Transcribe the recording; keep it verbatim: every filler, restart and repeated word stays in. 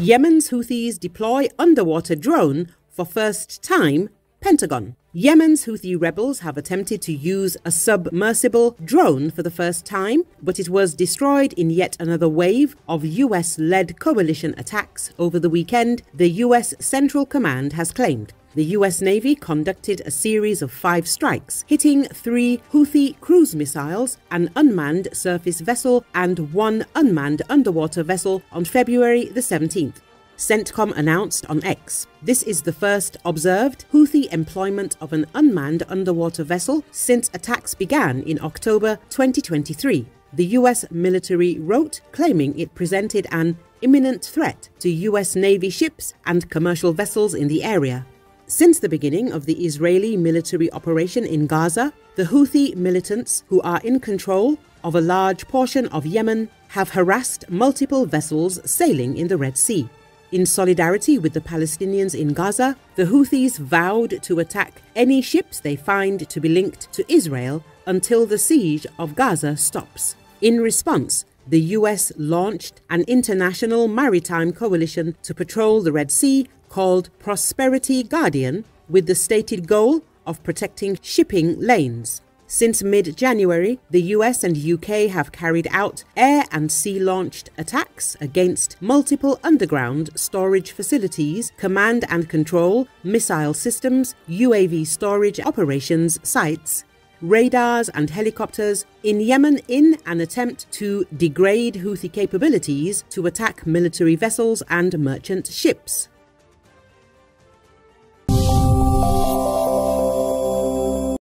Yemen's Houthis deploy underwater drone for first time, Pentagon. Yemen's Houthi rebels have attempted to use a submersible drone for the first time, but it was destroyed in yet another wave of U S-led coalition attacks over the weekend, the U S Central Command has claimed. The U S Navy conducted a series of five strikes, hitting three Houthi cruise missiles, an unmanned surface vessel, and one unmanned underwater vessel on February the seventeenth. CENTCOM announced on X. This is the first observed Houthi employment of an unmanned underwater vessel since attacks began in October twenty twenty-three. The U S military wrote, claiming it presented an imminent threat to U S Navy ships and commercial vessels in the area. Since the beginning of the Israeli military operation in Gaza, the Houthi militants, who are in control of a large portion of Yemen, have harassed multiple vessels sailing in the Red Sea. In solidarity with the Palestinians in Gaza, the Houthis vowed to attack any ships they find to be linked to Israel until the siege of Gaza stops. In response, the U S launched an international maritime coalition to patrol the Red Sea called Prosperity Guardian, with the stated goal of protecting shipping lanes. Since mid-January, the U S and U K have carried out air and sea-launched attacks against multiple underground storage facilities, command and control, missile systems, U A V storage operations sites, radars and helicopters in Yemen in an attempt to degrade Houthi capabilities to attack military vessels and merchant ships.